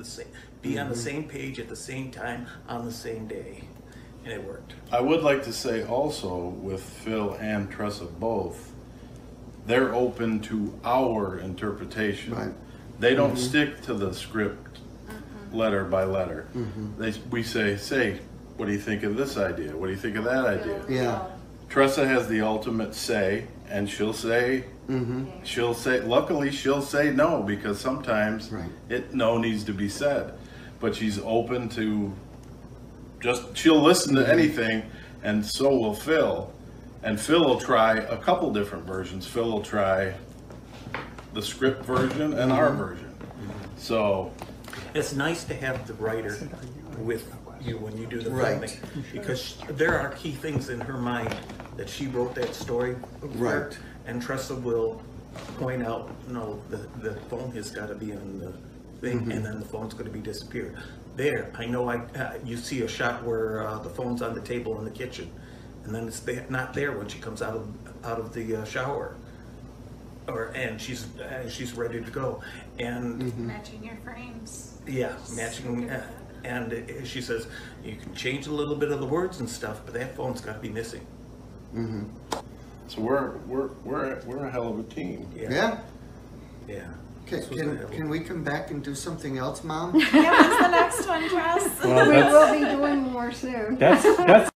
the same, be on the same page at the same time on the same day, and it worked. I would like to say also with Phil and Tressa both, they're open to our interpretation. Right. They don't stick to the script letter by letter. We say, what do you think of this idea? What do you think of that idea? Yeah. Tressa has the ultimate say, and she'll say, luckily she'll say no, because sometimes no needs to be said. But she's open to, she'll listen to anything, and so will Phil. And Phil will try a couple different versions. Phil will try the script version and our version. So it's nice to have the writer with you when you do the filming, because there are key things in her mind that she wrote that story for, and Tressa will point out, no, the phone has got to be on the thing, and then the phone's going to be disappeared. There, I know, you see a shot where the phone's on the table in the kitchen, and then it's not there when she comes out of the shower, and she's ready to go, and matching your frames. Yeah, matching. And she says, you can change a little bit of the words and stuff, but that phone's got to be missing. So we're a hell of a team. Yeah. Okay, can we come back and do something else, Mom? Yeah, what's the next one, Tress? Well, we will be doing more soon. That's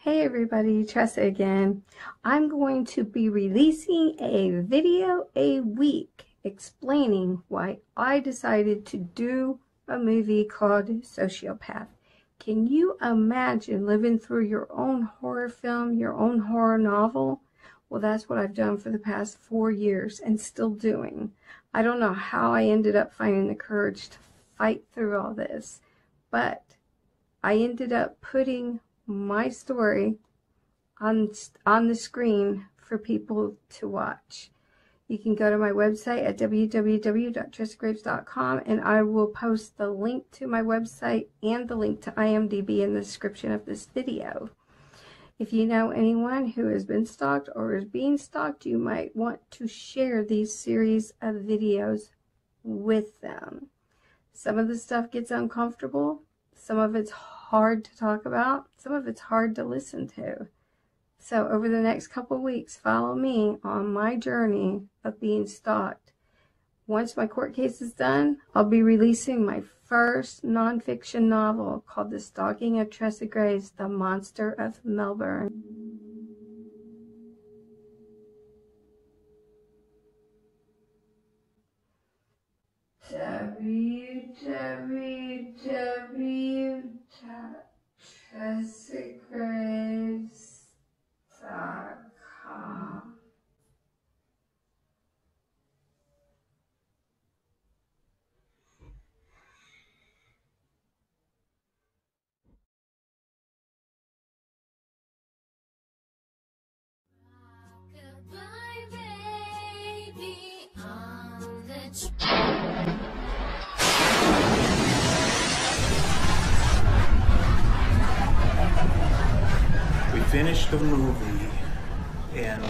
Hey everybody, Tressa again. I'm going to be releasing a video a week, explaining why I decided to do a movie called Sociopath. Can you imagine living through your own horror film, your own horror novel? Well, that's what I've done for the past 4 years and still doing. I don't know how I ended up finding the courage to fight through all this, but I ended up putting my story on the screen for people to watch. You can go to my website at www.tressagraves.com, and I will post the link to my website and the link to IMDb in the description of this video. If you know anyone who has been stalked or is being stalked, you might want to share these series of videos with them. Some of the stuff gets uncomfortable. Some of it's hard to talk about. Some of it's hard to listen to. So over the next couple of weeks, follow me on my journey of being stalked. Once my court case is done, I'll be releasing my first nonfiction novel called The Stalking of Tressa Grace, The Monster of Melbourne. www.tressagraves.com We finished the movie. And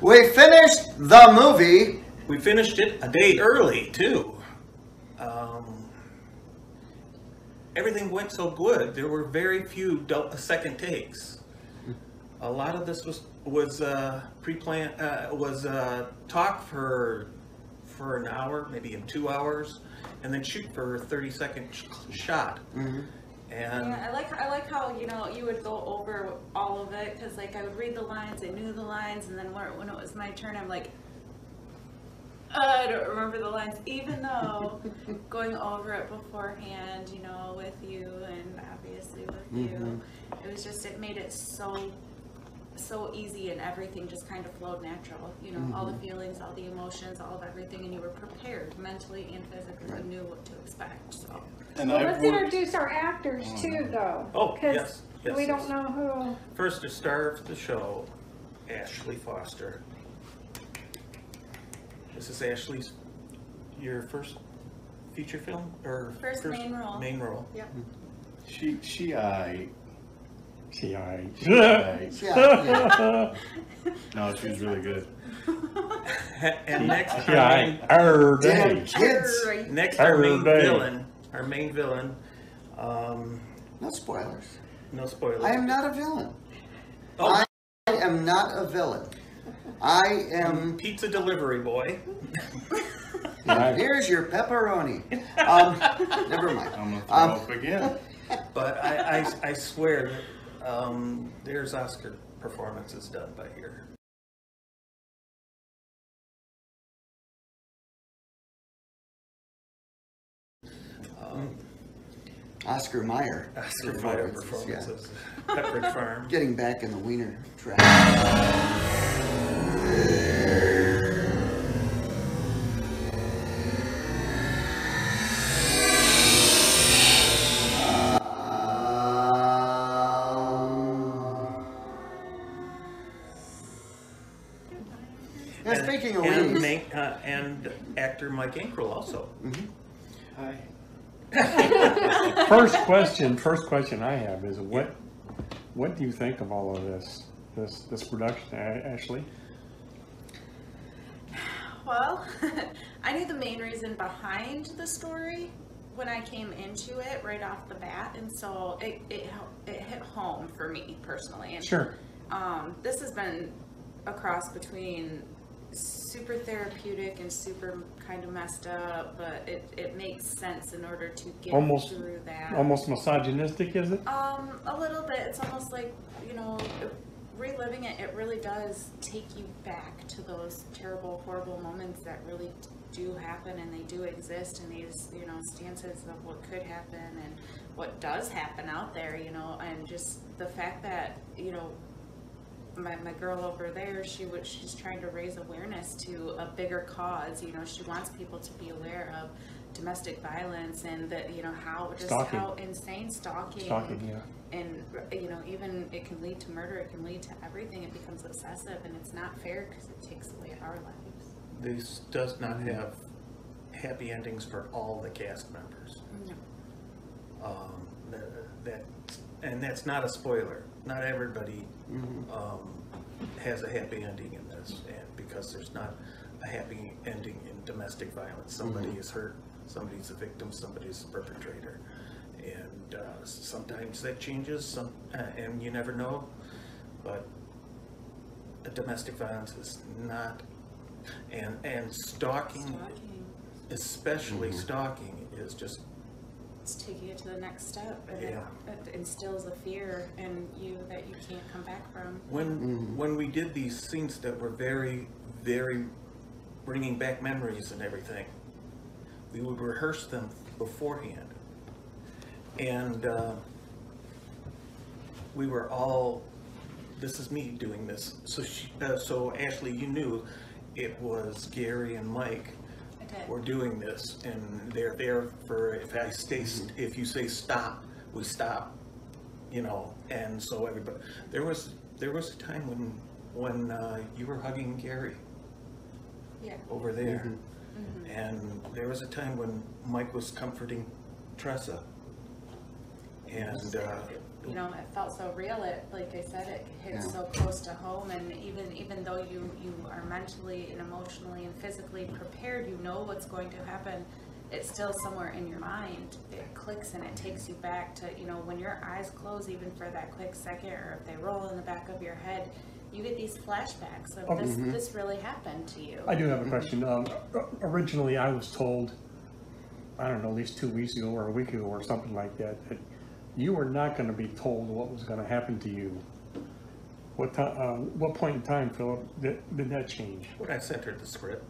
we finished the movie. We finished it a day early too. Everything went so good. There were very few second takes. A lot of this was pre-planned. Was talk for an hour, maybe in 2 hours, and then shoot for a 30-second shot. And yeah, I like how, you know, you would go over all of it, because like I would read the lines, I knew the lines, and then when it was my turn, I'm like, I don't remember the lines, even though going over it beforehand, you know, with you and obviously with you, it made it so easy, and everything just kind of flowed natural, you know, all the feelings, all the emotions, all of everything, and you were prepared mentally and physically, you knew what to expect. So. And well, let's introduce our actors too, though. Oh, yes. We don't know who. First, the star of the show, Ashley Foster. This is Ashley's, your first feature film, or first main role. Main role. Yeah. She was really good. And next our main villain. No spoilers. No spoilers. I am not a villain. Oh. I am not a villain. I am pizza delivery boy. Here's your pepperoni. Never mind. I'm gonna throw up again. But I swear that there's Oscar performances done by here. Oscar Mayer. Oscar Mayer performances. Yeah. Pepperidge Farm. Getting back in the wiener track. Now, and, speaking of wieners, and actor Mike Ankrell also. Mm-hmm. Hi. First question I have is what do you think of all of this production, Ashley? Well, I knew the main reason behind the story when I came into it right off the bat, and so it hit home for me personally. And, sure. This has been a cross between super therapeutic and super kind of messed up, but it makes sense in order to get through that. Almost misogynistic, is it? A little bit. It's almost like, you know, reliving it, it really does take you back to those terrible, horrible moments that really do happen, and they do exist, and these, you know, stances of what could happen and what does happen out there, you know, and just the fact that, you know, my girl over there, she's trying to raise awareness to a bigger cause. You know, she wants people to be aware of domestic violence and that, you know, how insane stalking, yeah. And, you know, even it can lead to murder, it can lead to everything. It becomes obsessive, and it's not fair because it takes away our lives. This does not have happy endings for all the cast members. No. And that's not a spoiler. Not everybody has a happy ending in this, and because there's not a happy ending in domestic violence, somebody is hurt, somebody's a victim, somebody's a perpetrator, and sometimes that changes, and you never know. But domestic violence is not, and stalking. Especially stalking, is just. Taking it to the next step, and it instills a fear in you that you can't come back from. When we did these scenes that were very, very bringing back memories and everything, we would rehearse them beforehand, and we were all. This is me doing this. So so Ashley, you knew it was Gary and Mike. We're doing this, and they're there for if you say stop, we stop, you know. And so everybody, there was a time when you were hugging Gary, over there, and there was a time when Mike was comforting Tressa, and you know, it felt so real. It, like I said, it hits so close to home, and even though you are mentally and emotionally and physically prepared, you know what's going to happen, it's still somewhere in your mind. It clicks, and it takes you back to, you know, when your eyes close, even for that quick second, or if they roll in the back of your head, you get these flashbacks of this really happened to you. I do have a question. Originally, I was told, I don't know, at least 2 weeks ago or a week ago or something like that, that you were not going to be told what was going to happen to you. What point in time, Phillip, did that change? When I sent her the script.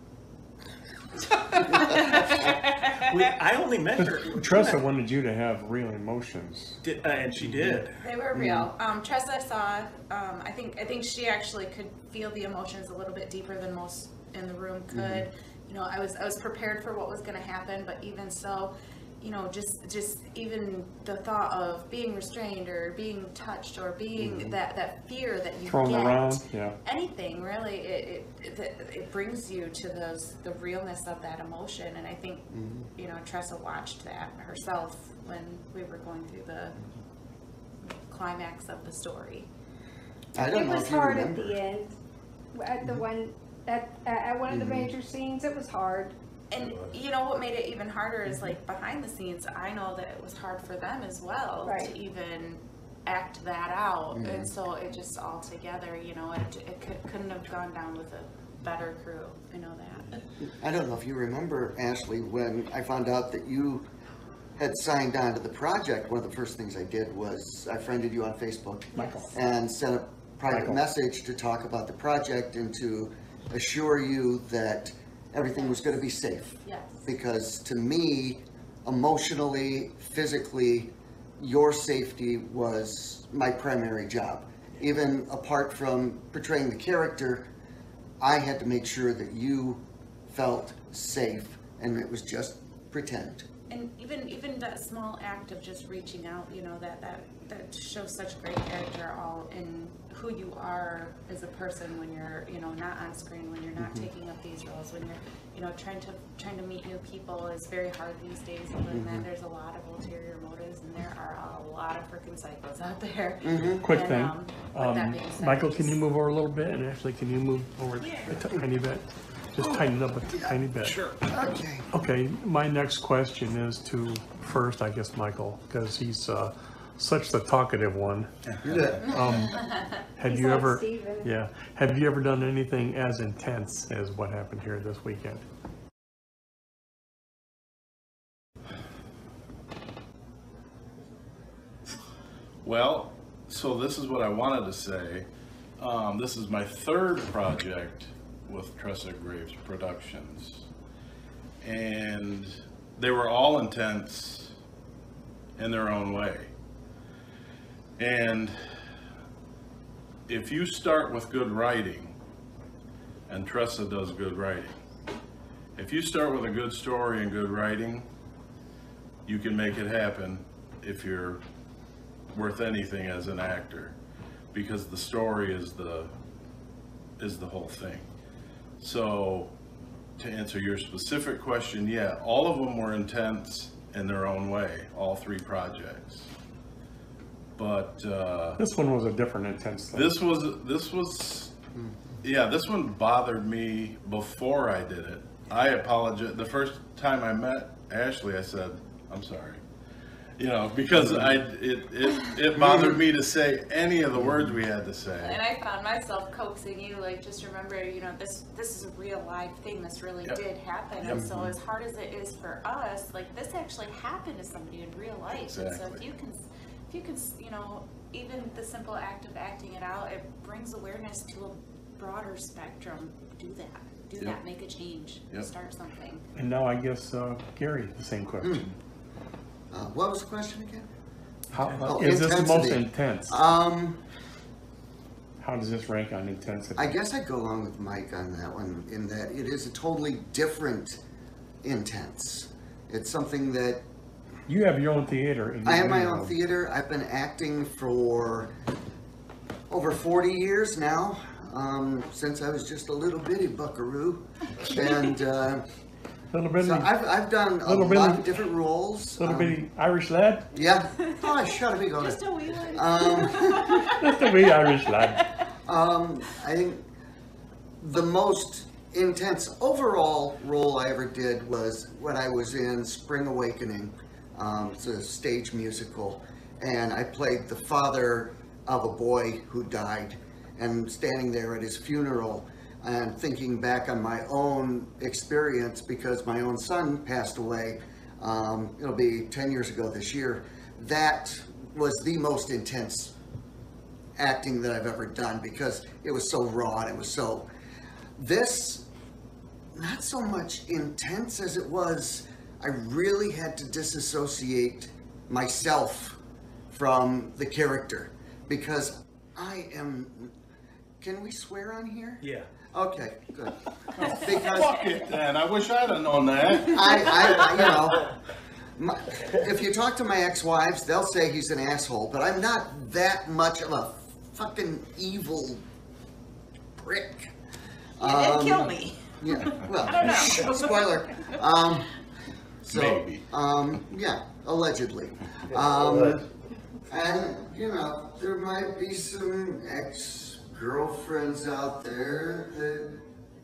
I only met her. Tressa wanted you to have real emotions. And she did. They were real. Tressa saw, I think she actually could feel the emotions a little bit deeper than most in the room could. You know, I was prepared for what was going to happen, but even so, you know, just even the thought of being restrained or being touched or being that fear that you thrown around, anything really, it brings you to the realness of that emotion. And I think you know, Tressa watched that herself when we were going through the climax of the story. I don't know if you remember. It was hard at the end. At the one at one of the major scenes. It was hard. And you know what made it even harder is, like, behind the scenes, I know that it was hard for them as well to even act that out. And so it just all together, you know, it couldn't have gone down with a better crew. I know that. I don't know if you remember, Ashley, when I found out that you had signed on to the project, one of the first things I did was I friended you on Facebook and sent a private message to talk about the project and to assure you that everything was going to be safe. Because to me, emotionally, physically, your safety was my primary job. Even apart from portraying the character, I had to make sure that you felt safe, and it was just pretend. And even that small act of just reaching out, you know, that shows such great character all in who you are as a person when you're, you know, not on screen, when you're not taking up these roles, when you're, you know, trying to meet new people is very hard these days. And then there's a lot of ulterior motives, and there are a lot of freaking psychos out there. Quick thing, Michael, can you move over a little bit, and Ashley, can you move over a tiny bit? Just tighten up a tiny bit. Sure. Okay. Okay, my next question is to, first, I guess, Michael, because he's such the talkative one. Have you ever, have you ever done anything as intense as what happened here this weekend? Well, so this is what I wanted to say. This is my third project with Tressa Graves Productions, and they were all intense in their own way. And if you start with good writing, and Tressa does good writing, if you start with a good story and good writing, you can make it happen if you're worth anything as an actor, because the story is the whole thing. So, to answer your specific question, yeah, all of them were intense in their own way, all three projects. But this one was a different intense thing. This one bothered me before I did it. I apologize. The first time I met Ashley, I said, "I'm sorry," you know, because it bothered me to say any of the words we had to say. And I found myself coaxing you, like, just remember, you know, this is a real live thing. This really did happen. And so as hard as it is for us, like, this actually happened to somebody in real life. Exactly. And so if you can, you know, even the simple act of acting it out, it brings awareness to a broader spectrum. Do that. Do that. Make a change. Start something. And now I guess, Gary, the same question. What was the question again? Is this the most intense? How does this rank on intensity? I guess I'd go along with Mike on that one, in that it is a totally different intense. It's something that... You have your own theater. I have my own theater. I've been acting for over 40 years now, since I was just a little bitty buckaroo. And... So I've done a lot of different roles. Little bitty Irish lad? Yeah. Oh, shut up, you go. Just a wee lad. Just a wee Irish lad. I think the most intense overall role I ever did was when I was in Spring Awakening. It's a stage musical. And I played the father of a boy who died, and standing there at his funeral, and thinking back on my own experience, because my own son passed away, it'll be 10 years ago this year. That was the most intense acting that I've ever done, because it was so raw, and it was so... This, not so much intense as it was, I really had to disassociate myself from the character, because I am... Can we swear on here? Yeah. Okay, good. Because fuck it, then. I wish I'd have known that. You know, if you talk to my ex-wives, they'll say he's an asshole, but I'm not that much of a fucking evil prick. You did kill me. Yeah. Well, I don't know. Spoiler. Maybe. Yeah, allegedly. And you know, there might be some ex-girlfriends out there that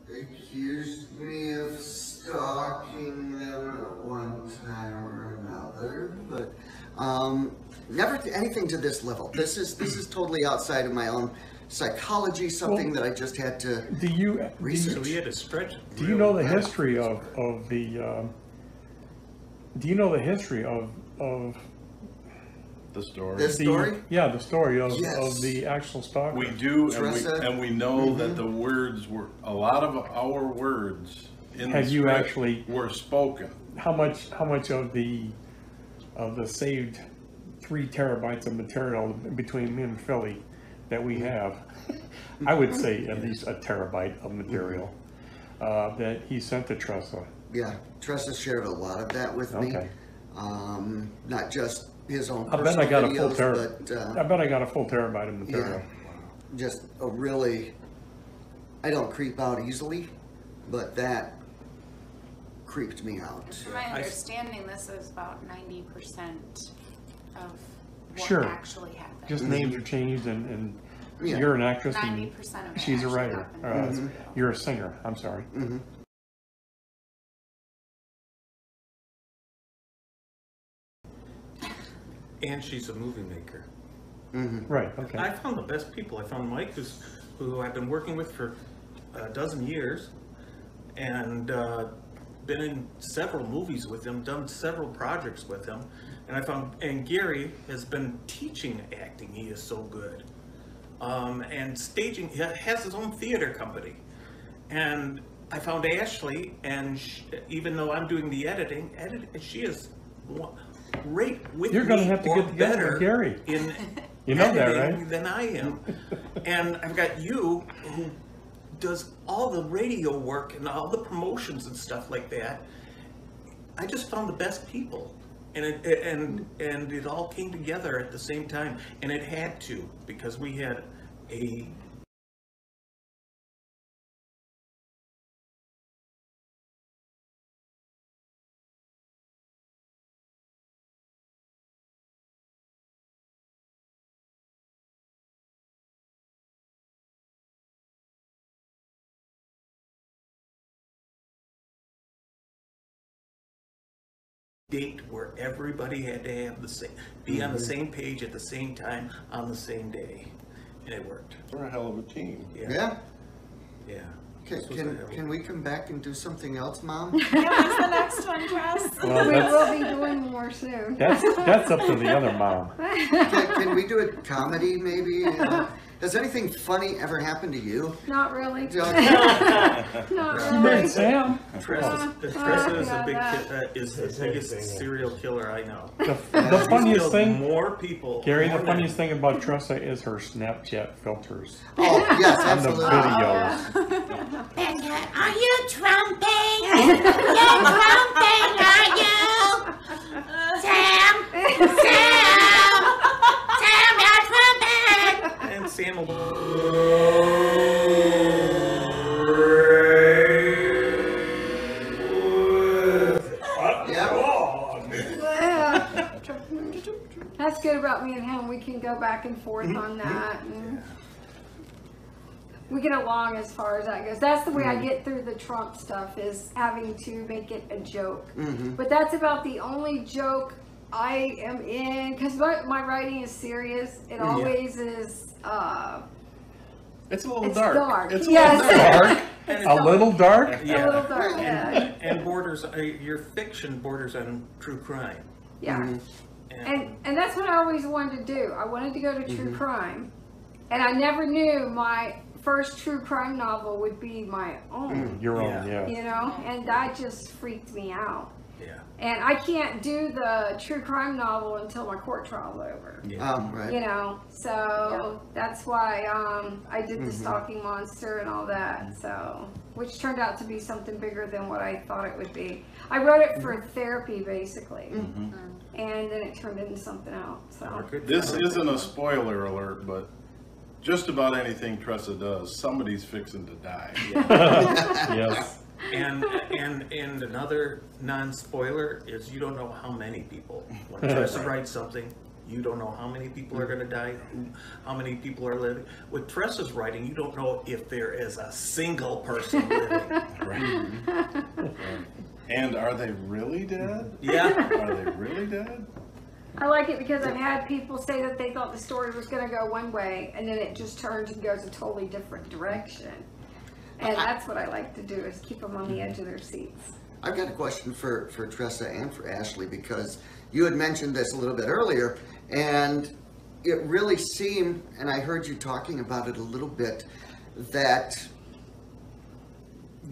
accused me of stalking them at one time or another, but never anything to this level. This is totally outside of my own psychology, something that I just had to research. So you had to stretch it. Do you know the history of the do you know the history of the story? The story? Yeah, the story of, yes, of the actual stalker. We do, and we know that the words were, a lot of our words in the script actually were spoken. How much of the saved 3 terabytes of material between me and Philly that we have, I would say at least a terabyte of material that he sent to Tressa. Yeah, Tressa shared a lot of that with me. Not just his own personal videos, but I bet I got a full terabyte of material. Yeah, just a really, I don't creep out easily, but that creeped me out. To my understanding, this is about 90% of what actually happened. Just names are changed, and you're an actress, and she's a writer. You're a singer. I'm sorry. And she's a movie maker. Right. Okay. I found the best people. I found Mike, who I've been working with for a dozen years, and been in several movies with him, done several projects with him. And I found, and Gary has been teaching acting. He is so good, and staging. He has his own theater company. And I found Ashley, and she, even though I'm doing the editing, she is great with me. You're going to have to get together with Gary. You know that, right? Than I am. And I've got you, who does all the radio work and all the promotions and stuff like that. I just found the best people. And it all came together at the same time, and it had to, because we had a date where everybody had to have the same, be on the same page at the same time on the same day, and it worked. We're a hell of a team. Yeah. Yeah. Okay. Can we come back and do something else, Mom? What's the next one, Tress? Well, we will be doing more soon. That's up to the other mom. Can we do a comedy, maybe? Has anything funny ever happened to you? Not really. Not really. Sam. Tressa is the biggest serial killer I know. The funniest thing, more people. Gary, the funniest thing about Tressa is her Snapchat filters. Oh yes, absolutely. And the videos. Are you trumping? You're trumping, are you? Sam. Sam, you're trumping. And Sam That's good about me and him. We can go back and forth on that. And we get along as far as that goes. That's the way I get through the Trump stuff, is having to make it a joke. But that's about the only joke I am in, because my writing is serious. It always is. It's a little dark. It's a little dark. Yeah. A little dark. And borders your fiction borders on true crime. Yeah. And that's what I always wanted to do. I wanted to go to true crime, and I never knew my first true crime novel would be my own. Your own, yeah. You know, and that just freaked me out. Yeah. And I can't do the true crime novel until my court trial's over. Yeah. Right. You know, so that's why I did the Stalking Monster and all that. So, which turned out to be something bigger than what I thought it would be. I wrote it for therapy, basically. And then it turned into something else. So. This isn't a spoiler alert, but just about anything Tressa does, somebody's fixing to die. Yeah. Yes. And another non-spoiler is you don't know how many people, when Tressa writes something, You don't know how many people are going to die, how many people are living. With Tressa's writing, you don't know if there is a single person living. Right. And are they really dead? Yeah. Are they really dead? I like it because I've had people say that they thought the story was going to go one way, and then it just turns and goes a totally different direction. And that's what I like to do, is keep them on the edge of their seats. I've got a question for Tressa and for Ashley, because you had mentioned this a little bit earlier, and it really seemed, and I heard you talking about it a little bit, that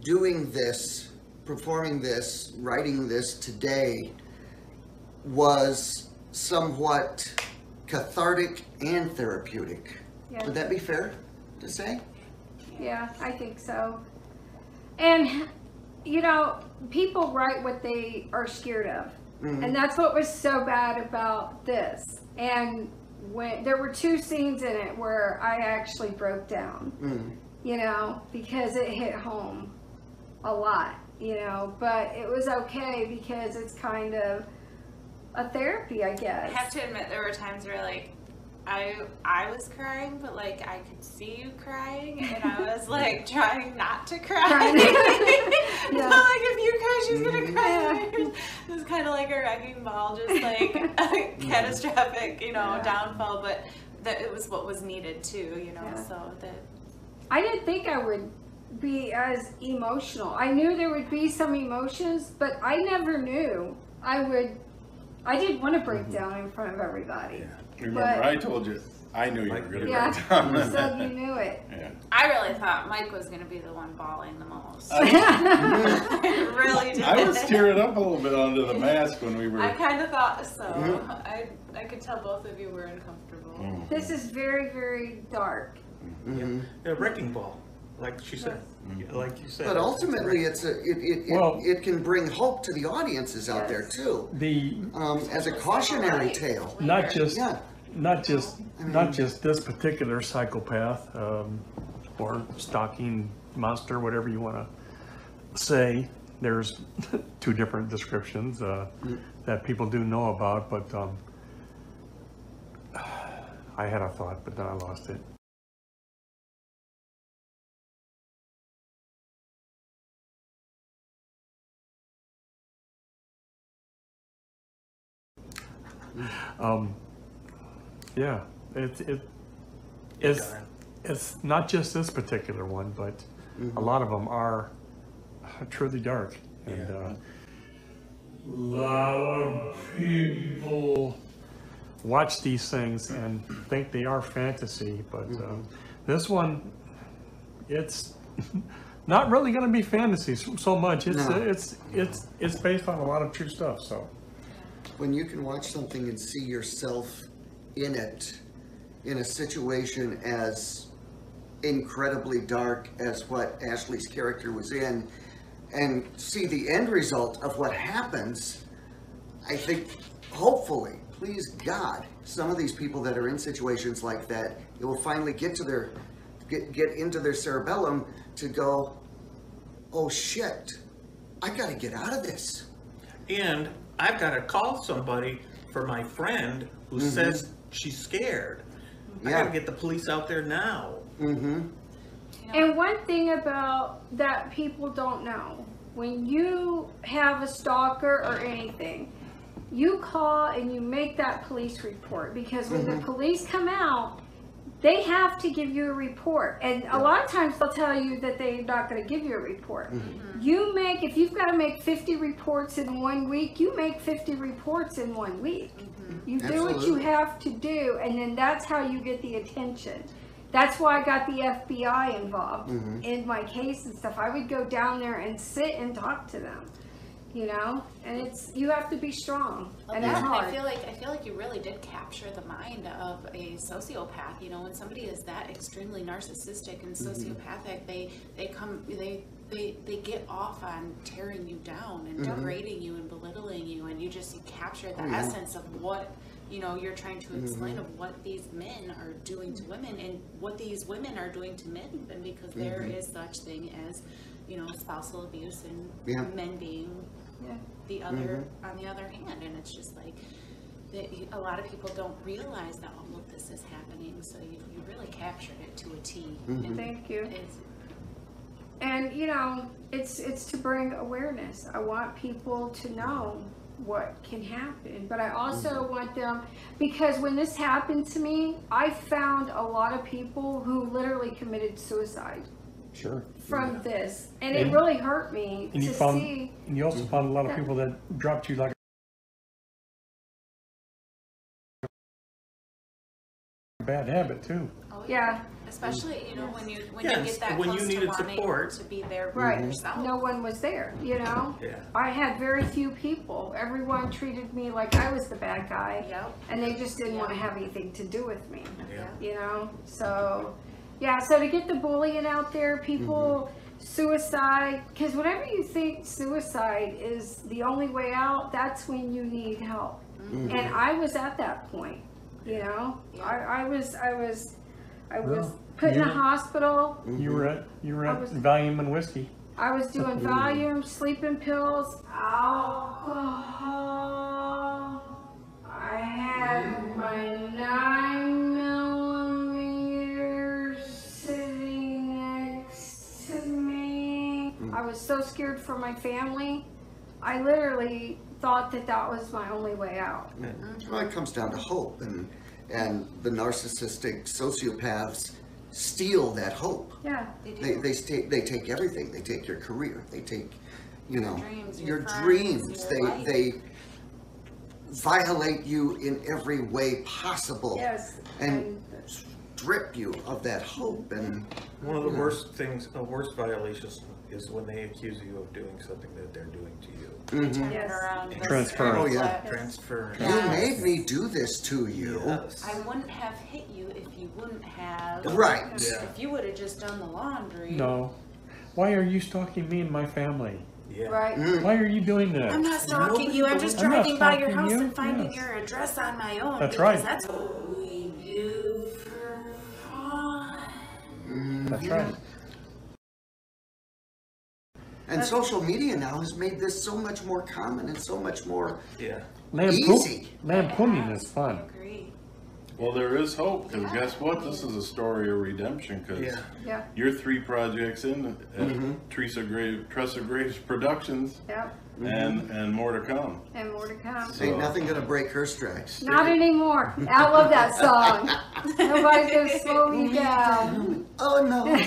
doing this, performing this, writing this today was somewhat cathartic and therapeutic. Yes. Would that be fair to say? Yeah, I think so. And you know, people write what they are scared of. And that's what was so bad about this. And when there were two scenes in it where I actually broke down, you know, because it hit home a lot, you know, but it was okay because it's kind of a therapy, I guess. I have to admit, there were times where, like, I was crying, but like I could see you crying, and I was like trying not to cry. It's not like if you cry, she's gonna cry. Yeah. It was kind of like a wrecking ball, just like a catastrophic, you know, downfall. But that it was what was needed too, you know. Yeah. So that I didn't think I would be as emotional. I knew there would be some emotions, but I never knew I would. I didn't want to break down in front of everybody. Yeah. Remember, but I told you, I knew you were going to break down. You said you knew it. Yeah. I really thought Mike was going to be the one bawling the most. I really did. I was tearing up a little bit under the mask when we were... I kind of thought so. I could tell both of you were uncomfortable. This is very, very dark. A wrecking ball, like she said. Like you said. But ultimately, it can bring hope to the audiences out there too. The as a cautionary tale, not just this particular psychopath or stalking monster, whatever you want to say. There's two different descriptions that people do know about, but I had a thought, but then I lost it. Yeah, it's not just this particular one, but a lot of them are truly dark. And a lot of people watch these things and think they are fantasy, but this one, it's not really going to be fantasy so much. It's it's based on a lot of true stuff. So. When you can watch something and see yourself in it, in a situation as incredibly dark as what Ashley's character was in, and see the end result of what happens, I think, hopefully, please God, some of these people that are in situations like that, it will finally get to their, get into their cerebellum to go, oh shit, I gotta get out of this. And I've got to call somebody for my friend who says she's scared. I got to get the police out there now. And one thing about that people don't know, when you have a stalker or anything, you call and you make that police report, because when the police come out, they have to give you a report. And a lot of times they'll tell you that they're not going to give you a report. You make, if you've got to make 50 reports in 1 week, you make 50 reports in 1 week. You do what you have to do, and then that's how you get the attention. That's why I got the FBI involved in my case and stuff. I would go down there and sit and talk to them. You know, and it's, you have to be strong and that's hard. I feel like you really did capture the mind of a sociopath. You know, when somebody is that extremely narcissistic and sociopathic, they get off on tearing you down and degrading you and belittling you, and you capture the essence of what, you know, you're trying to explain of what these men are doing to women and what these women are doing to men, and because there is such thing as, you know, spousal abuse and men being the other on the other hand, and it's just like a lot of people don't realize that all of this is happening, so you really captured it to a T. Mm-hmm. Thank you. And you know, it's to bring awareness. I want people to know what can happen, but I also want them, because when this happened to me, I found a lot of people who literally committed suicide. Sure. From this, and it really hurt me to see. And you also found a lot of people that dropped you like a bad habit too. Oh yeah. Especially, you know, when you get that close to wanting to be there for yourself. No one was there, you know? Yeah. I had very few people. Everyone treated me like I was the bad guy, and they just didn't want to have anything to do with me, you know? So, yeah, so to get the bullying out there, people, suicide, because whenever you think suicide is the only way out, that's when you need help. Mm-hmm. And I was at that point, you know? Yeah. I was put in a hospital. You were at Valium and whiskey. I was doing Valium, sleeping pills, alcohol. I had my 9mm sitting next to me. I was so scared for my family. I literally thought that that was my only way out. Well, it comes down to hope, and the narcissistic sociopaths steal that hope. Yeah, they do. They take everything. They take your career. They take, you know, your dreams. They violate you in every way possible. Yes. And strip you of that hope. And one of the worst things, the worst violations, is when they accuse you of doing something that they're doing to you. Mm-hmm. Yes. Transference. Oh, yeah. Yes. Transference. You made me do this to you. Yes. I wouldn't have hit you if you wouldn't have. Right. If you would have just done the laundry. No. Why are you stalking me and my family? Yeah. Right. Why are you doing that? I'm not stalking you. I'm just driving by your house and finding your address on my own. That's right. That's what we do for fun. That's right. And social media now has made this so much more common and so much more easy. Lampooning is fun. I agree. Well, there is hope, because guess what? This is a story of redemption, because you're 3 projects in at Tressa Graves Productions, and more to come. And more to come. So, ain't nothing going to break her strikes. Not anymore. I love that song. Nobody's going to slow me down. Oh, no.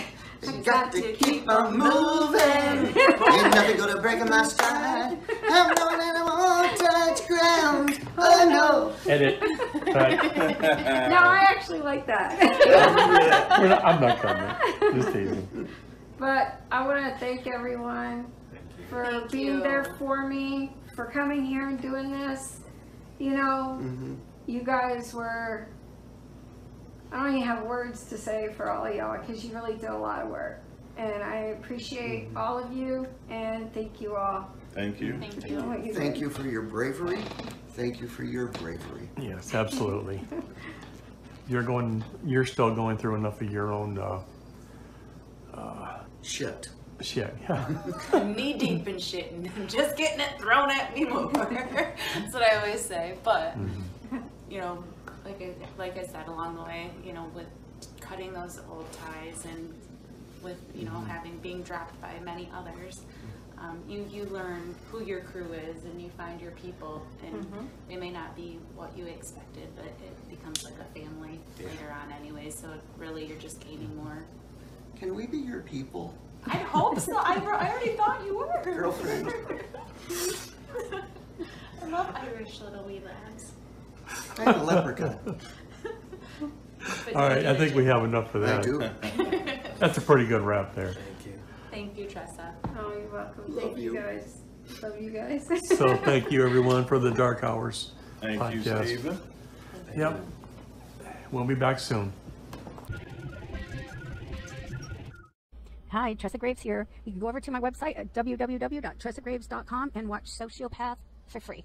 I got to keep on moving. Ain't nothing gonna break my stride. I'm going and I won't touch ground. Oh no. Edit. Right. No, I actually like that. I'm not coming. Just teasing. But I want to thank everyone for being there for me, for coming here and doing this. You know, you guys were. I don't even have words to say for all of y'all, because you really did a lot of work, and I appreciate all of you, and thank you all. Thank you. Thank you. Thank you for your bravery. Thank you for your bravery. Yes, absolutely. You're still going through enough of your own shit. Shit, yeah. I'm knee deep in shit, and I'm just getting it thrown at me more. That's what I always say. But you know. Like I said, along the way, you know, with cutting those old ties and with, you know, being dropped by many others, you learn who your crew is, and you find your people, and it may not be what you expected, but it becomes like a family later on anyway, so really you're just gaining more. Can we be your people? I hope so. I already thought you were. Girlfriend. I love Irish little wee lads. I'm a leprechaun. All right, I think we have enough for that. I do. That's a pretty good wrap there. Thank you. Thank you, Tressa. Oh, you're welcome. Thank you guys. Love you guys. So thank you, everyone, for the Dark Hours podcast. Thank you, Stephen. Yep. We'll be back soon. Hi, Tressa Graves here. You can go over to my website at www.tressagraves.com and watch Sociopath for free.